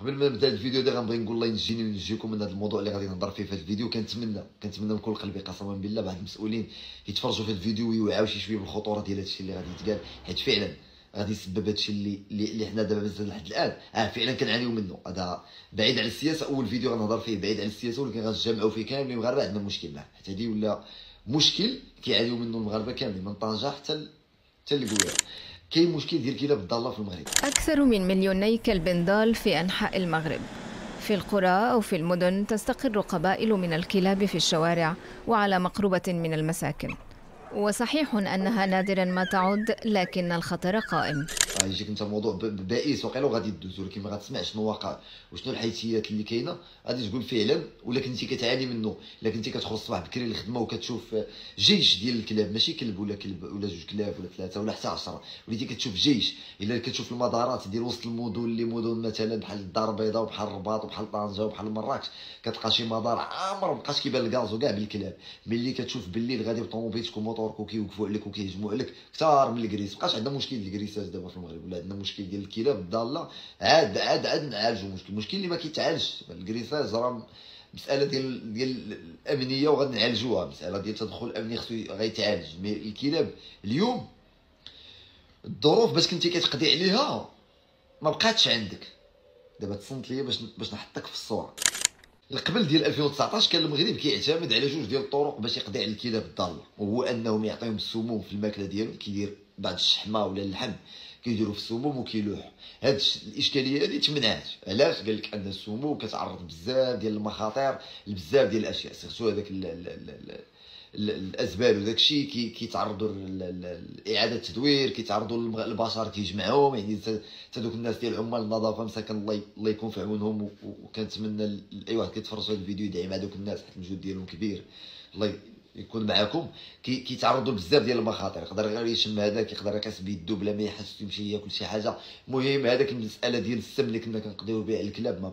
قبل ما نبدا الفيديو هذا غنبغي نقول الله ينجيني وينجيكم من هذا الموضوع اللي غادي نهضر فيه في هذا الفيديو. كنتمنى من كل قلبي قسما بالله بعض المسؤولين يتفرجوا في الفيديو ويوعاو شي شويه بالخطوره ديال هادشي اللي غادي يتقال، حيت فعلا غادي يسبب هادشي اللي حنا دابا مازال لحد الان فعلا كنعانيو منه. هذا بعيد على السياسه، اول فيديو غنهضر فيه بعيد على السياسه، ولكن غنجمعوا فيه كامل المغاربه عندنا مشكل معاه، حيت هادي ولا مشكل كيعانيو منه المغاربه كاملين من طنجه حتى للقويره. كاين مشكل ديال كلاب الضالة في المغرب. أكثر من 2 مليون كلب ضال في أنحاء المغرب. في القرى أو في المدن تستقر قبائل من الكلاب في الشوارع وعلى مقربة من المساكن، وصحيح أنها نادرا ما تعود، لكن الخطر قائم. يجيك أنت موضوع بائس وقيلا وغادي دوز، ولكن ما غاتسمعش شنو واقع وشنو الحيثيات اللي كاينه غادي تقول فعلا ولا كنتي كتعاني منه. الا كنتي كتخرج الصباح بكري للخدمه وكتشوف جيش ديال الكلاب، ماشي كلب ولا كلب ولا 2 كلاب ولا 3 ولا حتى 10، وليتي كتشوف جيش. الا كتشوف المدارات ديال وسط المدن اللي مدن مثلا بحال الدار البيضاء وبحال الرباط وبحال طنجه وبحال مراكش، كتلقى شي مدار عامر مابقاش كيبان الغاز وكاع بالكلاب. ملي كتشوف بالليل غادي بطوموبيلتك وموطورك وكيوقفوا عليك وكيهجموا عليك كثار من الكريس. مابقاش عندنا مشكل ديال الكريسات دابا في المغرب، ولا عندنا مشكل ديال الكلاب الضاله. عاد نعالجوا المشكل اللي ما كيتعالجش. الكريساج راه مساله ديال الامنيه وغنعالجوها، مساله ديال التدخل الامني خصو غيتعالج. مي الكلاب اليوم الظروف باش كنتي كتقضي عليها ما بقاتش عندك. دابا تصنت ليا باش نحطك في الصوره. القبل ديال 2019 كان المغرب كيعتمد على 2 ديال الطرق باش يقضي على الكلاب الضاله، وهو انهم يعطيهم السموم في الماكله ديالهم، كيدير بعض الشحمه ولا اللحم كيديروا في السموم وكيلوح. هاد الاشكاليه هذه تمنعات. علاش؟ قال لك ان السموم كتعرض بزاف ديال المخاطر لبزاف ديال الاشياء، سيرتو هذاك الازبال وداك الشيء كيتعرضوا لاعاده التدوير، كيتعرضوا البشر كيجمعوهم. يعني حتى دوك الناس ديال عمال النظافه مساكن الله يكون في عونهم، وكنتمنى اي واحد كيتفرج في الفيديو يدعم هذوك الناس حيت المجهود ديالهم كبير. الله يكون معاكم. كيتعرضوا بزاف ديال المخاطر، يقدر غير يشم هذاك، يقدر يقيس بيدو بلا ما يحس، يمشي ياكل شي حاجه. المهم هذاك المساله ديال السم اللي كنا كنقضيو بها على الكلاب ما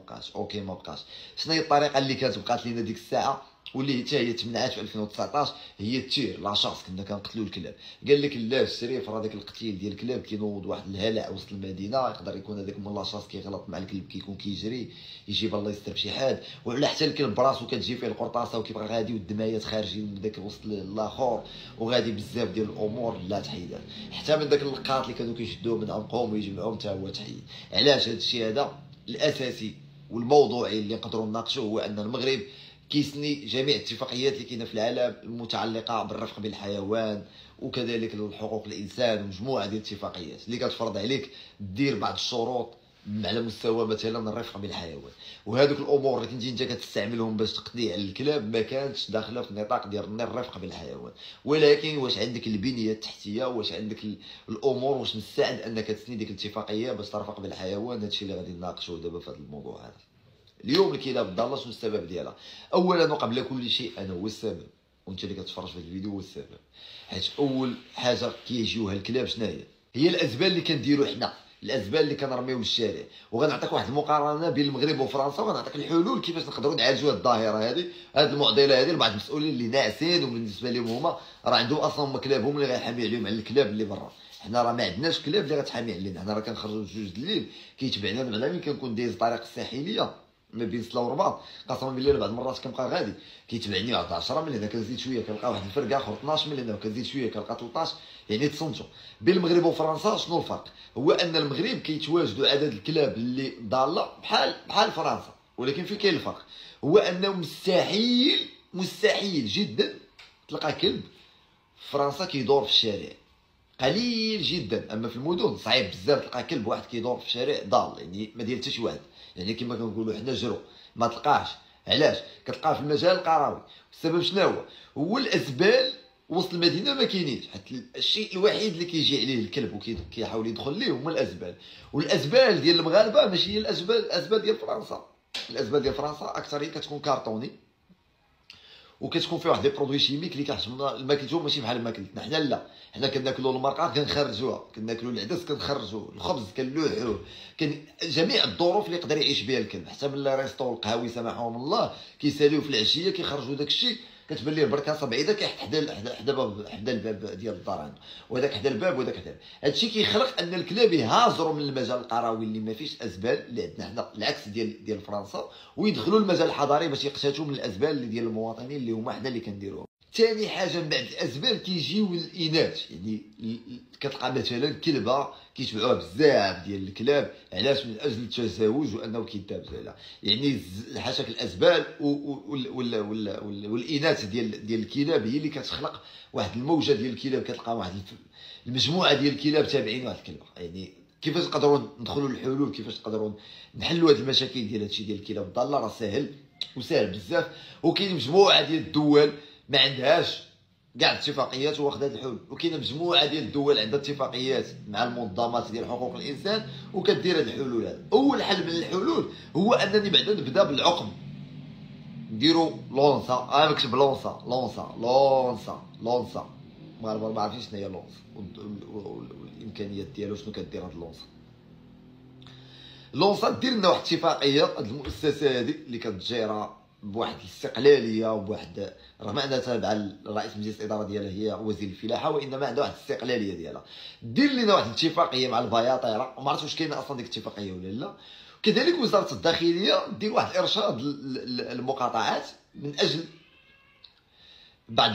بقاش. شنو هي الطريقه اللي كانت بقات لينا ديك الساعه واللي حتى هي تمنعات في 2019؟ هي التير لاشاس. كنا كنقتلوا الكلاب. قال لك لا الشريف راه داك القتيل ديال الكلاب كينوض واحد الهلع وسط المدينه، يقدر يكون هذاك من لاشاس كيغلط مع الكلب كيكون كيجري يجيب الله يستر بشي حاد، وعلى حتى الكلب براسو كتجي فيه القرطاسه وكيبقى غادي والدمايات خارجين من داك وسط الاخر، وغادي بزاف ديال الامور لا تحيدات. حتى من داك اللقاط اللي كانوا كيشدوه من عنقهم ويجمعوهم حتى هو تحيد. علاش هذا الشيء هذا الاساسي والموضوعي اللي نقدروا نناقشوه؟ هو ان المغرب كيسني جميع الاتفاقيات اللي كاينه في العالم المتعلقه بالرفق بالحيوان وكذلك الحقوق الانسان، ومجموعه ديال الاتفاقيات اللي كتفرض عليك دير بعض الشروط على مستوى مثلا الرفق بالحيوان. وهذوك الامور اللي كنتي انت كتستعملهم باش تقضي على الكلاب ما كانتش داخله في النطاق ديال الرفق بالحيوان. ولكن واش عندك البنيه التحتيه، واش عندك الامور، واش مساعد انك تسني ديك الاتفاقيه باش ترفق بالحيوان؟ هادشي اللي غادي نناقشوه دابا في هذا الموضوع هذا. اليوم الكلاب الضاله شنو السبب ديالها؟ اولا وقبل كل شيء انا هو السبب، وانت اللي كتفرج في الفيديو هو السبب، حيت اول حاجه كيجيوها الكلاب شنو هي الازبال اللي كنديرو حنا، الازبال اللي كنرميو للشارع. وغنعطيك واحد المقارنه بين المغرب وفرنسا، وغنعطيك الحلول كيفاش نقدروا نعالجوا هذه الظاهره هذه، هذه المعضله هذه لبعض المسؤولين اللي ناعسين وبالنسبه لهم هما راه عندهم اصلا كلابهم اللي غيحامي عليهم على الكلاب اللي برا. حنا راه ما عندناش كلاب اللي غتحامي علينا، حنا راه كنخرجوا 2 د الليل كيتبعنا المعلمين، كنكون دايز الطريق الساحليه ما بين صلا ورباط، قسما بالله بعض المرات كنبقى غادي كيتبعني واحد 10 من هنا، كنزيد شويه كنلقى واحد الفرقه اخر 12 من هنا، وكنزيد شويه كنلقى 13. يعني تصنتو بين المغرب وفرنسا شنو الفرق؟ هو ان المغرب كيتواجدوا عدد الكلاب اللي ضاله بحال فرنسا، ولكن فين كاين الفرق؟ هو انه مستحيل جدا تلقى كلب في فرنسا كيدور في الشارع، قليل جدا. اما في المدن صعيب بزاف تلقى كلب واحد كيدور في الشارع ضال، يعني ما ديال حتى شي واحد، يعني كما كنقولوا حنا جرو ما تلقاهش. علاش؟ كتلقاه في المجال القروي. السبب شنو هو؟ هو الازبال وسط المدينه ما كاينينش، حيت الشيء الوحيد اللي كيجي عليه الكلب وكيحاول يدخل ليه هما الازبال. والازبال ديال المغاربه ماشي هي الازبال ديال فرنسا. الازبال ديال فرنسا اكثريه كتكون كارطوني، وكتكون فيه واحد لي برودوي شيميك اللي كيحشمنا ماكلتهم ماشي بحال ماكلتنا حنا. لا حنا كناكلوا المرقات كنخرجوها، كناكلوا العدس كنخرجوه، الخبز كنلوحوه، جميع الظروف اللي يقدر يعيش بها الكلب. حتى من الريستو والقهاوي سامحهم الله كيساليو في العشيه كيخرجوا داك الشيء كتبان ليه البركاسه بعيده كيحط حدا الباب ديال الدار عنده، وهذاك حدا الباب وهذاك حدا. هادشي كيخلق ان الكلاب يهاجروا من المجال القروي اللي ما فيهش الازبال اللي عندنا حنا، العكس ديال فرنسا، ويدخلوا المجال الحضاري باش يقتاتوا من الازبال اللي ديال المواطنين اللي هما حنا اللي كنديروهم. ثاني حاجه من بعد الازبال كيجيو الاناث، يعني كتلقى مثلا كلبه كيتبعوها بزاف ديال الكلاب، علاش؟ من اجل التزاوج وانه كيدابز عليها، يعني حاشاك الازبال والاناث ديال الكلاب هي اللي كتخلق واحد الموجه ديال الكلاب، كتلقى واحد المجموعه ديال الكلاب تابعين واحد الكلبه. يعني كيفاش نقدروا ندخلوا للحلول، كيفاش نقدروا نحلوا هاد المشاكل ديال هادشي ديال الكلاب الضاله؟ راه ساهل وساهل بزاف، وكاين مجموعه ديال الدول ما عندهاش كاع اتفاقيات وواخدة الحلول، وكاينه مجموعه ديال الدول عندها اتفاقيات مع المنظمات ديال حقوق الانسان وكدير هاد الحلول هذا. اول حل من الحلول هو انني بعدا نبدا بالعقم، نديرو لونسا، انا نكتب لونسا لونسا لونسا لونسا، المغاربه ما عارفينش شنو هي لونسا والامكانيات ديالها شنو كدير هاد لونسا. لونسا دير لنا واحد الاتفاقيه، هاد المؤسسه هادي اللي كتجيرها بواحد الاستقلاليه وبواحد، رغم انها تابعه لرئيس مجلس الاداره ديالها هي وزير الفلاحه، وانما عندها واحد الاستقلاليه ديالها. دير لنا واحد الاتفاقيه مع البياطيره، وما عرفتش واش كاينه اصلا ديك الاتفاقيه ولا لا. كذلك وزاره الداخليه دير واحد الارشاد للمقاطعات من اجل بعض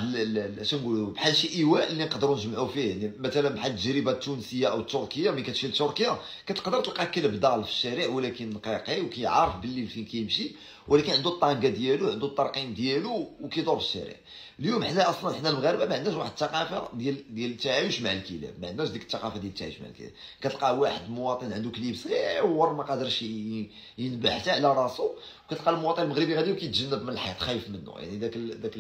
شنو نقولوا بحال شي ايواء اللي نقدروا نجمعوا فيه، يعني مثلا بحال التجربه التونسيه او التركيه، ملي كتمشي لتركيا كتقدر تلقى كلب ضال في الشارع ولكن نقيقي وكيعرف باللي فين كيمشي، ولكن عنده الطانكه ديالو، عنده الطرقيم ديالو وكيدور في الشارع. اليوم حنا المغاربه ما عندناش واحد الثقافه ديال التعايش مع الكلاب، ما عندناش ديك الثقافه ديال التعايش مع الكلاب. كتلقى واحد مواطن عنده كليب صغيور ما قادرش ينبح حتى على راسو، وكتلقى المواطن المغربي غادي وكيتجنب من الحيط خايف منه، يعني داك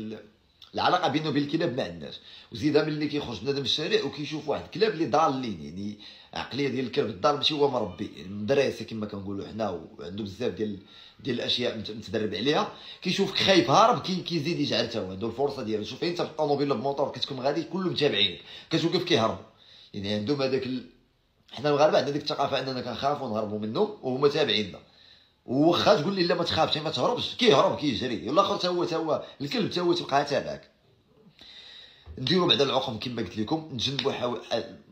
العلاقه بينه وبين الكلاب ما عندناش. وزيدا ملي كيخرج بنادم الشارع وكيشوف واحد الكلاب اللي ضالين، يعني العقليه ديال الكلب الضال ماشي هو مربي، يعني مدرسه كما كنقولوا حنا، وعنده بزاف ديال الاشياء متدرب عليها. كيشوفك خايف هارب كيزيد يجعل حتى هو عنده الفرصه ديالو. شوف انت في الطوموبيل ولا بالموطور كتكون غادي كلهم متابعينك، كتوقف كيهرب، يعني عندهم هذاك حنا المغاربه عندنا ديك الثقافه اننا كنخافوا نهربوا منهم وهما تابعيننا، وخا تقول لي لا ما تخافش ما تهربش كيهرب كيجري، ولا اخر تا هو الكلب تا هو تبقى تابعك. نديرو بعدا العقم كما قلت لكم، نتجنبوا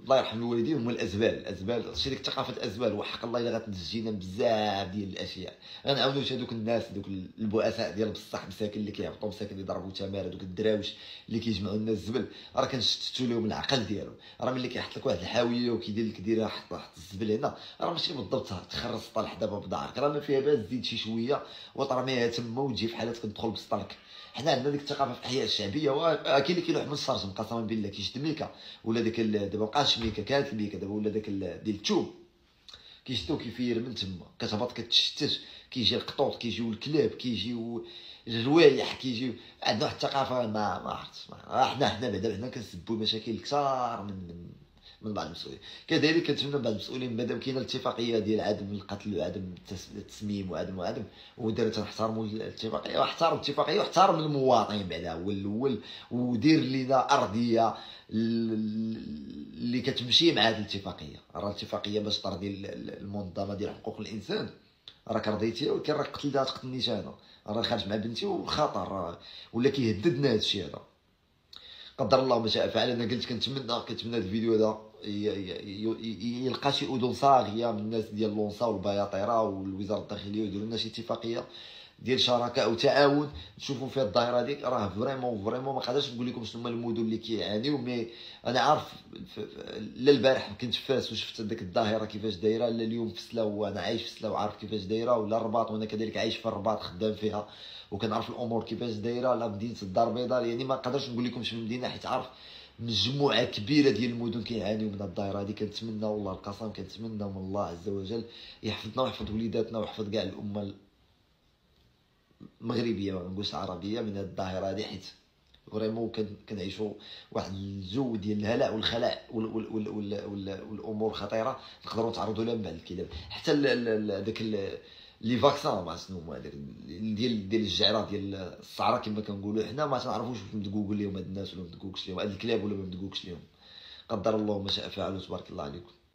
الله يرحم الوالدين هما الازبال شي ديك ثقافه الازبال، وحق الله الا غتنجينا بزاف ديال الاشياء. غنعاودو حتى هذوك الناس دوك البؤساء ديال بصح مساكن اللي كيهبطوا، مساكن اللي ضربوا تماره، دوك الدراوش اللي كيجمعوا لنا الزبل، راه كنشتتوا لهم العقل ديالهم. راه ملي كيحط لك واحد الحاويه وكيدير لك ديرها حط الزبل هنا، راه ماشي بالضبط تخرج الطلح دابا بظهرك، راه ما فيها باس تزيد شي شويه وترميها تما وتجي في حالات كتدخل بسطرك. حنا عندنا ديك الثقافه في الحياه الشعبيه، وكاين اللي كيلوح من السرج قسما بالله كيشد ميكا ولا داك دابا مابقاش ميكا، كانت ميكا دابا ولا داك ديال الثوب كيشتو كيفير من تما، كتهبط كتشتت كيجي القطوط كيجيو الكلاب كيجيو الروايح كيجيو. عندنا واحد الثقافه ما عرفتش، حنا بعدا كنسبوا مشاكل كثار من بعض المسؤولين. كذلك كنتمنى بعض المسؤولين مادام كاينه الاتفاقيه ديال عدم القتل وعدم التسميم ودار تنحترموا الاتفاقيه، واحترم الاتفاقيه واحترم المواطن بعدا هو الاول، ودير لنا ارضيه اللي كتمشي مع هذه الاتفاقيه. راه الاتفاقيه باش ترضي المنظمه ديال حقوق الانسان راك رضيتيها، ولكن راك قتلتها تقتلنيش انا، راه خارج مع بنتي وخطر ولا كيهددنا هذا الشيء هذا قدر الله ما شاء فعل. انا قلت كنتمنى هذا الفيديو هذا يلقى شي اذن صاغيه من الناس ديال لونسا والبياطيره والوزاره الداخليه، ويديروا لنا شي اتفاقيه ديال شراكه او تعاون نشوفوا فيها الظاهره هذيك. راه فريمون ما قادرش نقول لكم شنو هما المدن اللي كيعانيو، مي انا عارف لا البارح كنت في فاس وشفت هذيك الظاهره كيفاش دايره، لا اليوم في سلا وانا عايش في سلا وعارف كيفاش دايره، ولا الرباط وانا كذلك عايش في الرباط خدام فيها وكنعرف الامور كيفاش دايره، لا مدينه الدار البيضاء. يعني ما نقدرش نقول لكم شنو المدينه حيت عارف مجموعه كبيره ديال المدن كيعانيو من الدائره هذه. كنتمنى والله القسم كنتمنى من الله عز وجل يحفظنا ويحفظ وليداتنا ويحفظ كاع الامه المغربيه ما نقولش العربيه من هذه الظاهره هذه، حيت فريمون كنعيشوا واحد الجو ديال الهلاء والخلاء والامور خطيره نقدروا نتعرضوا لها من بعد الكلاب. حتى داك لي فاكسان مع شنو هما ديال الجعره ديال الصعره كما كنقولوا حنا، ما تنعرفوش واش مدقوقوا ليهم هاد الناس ولا مدقوقش ليهم هاد الكلاب ولا ما مدقوقش ليهم، قدر الله ما شاء فعل وتبارك الله عليكم.